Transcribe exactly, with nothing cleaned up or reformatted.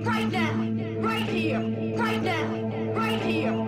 Right now, right here, right now, right here.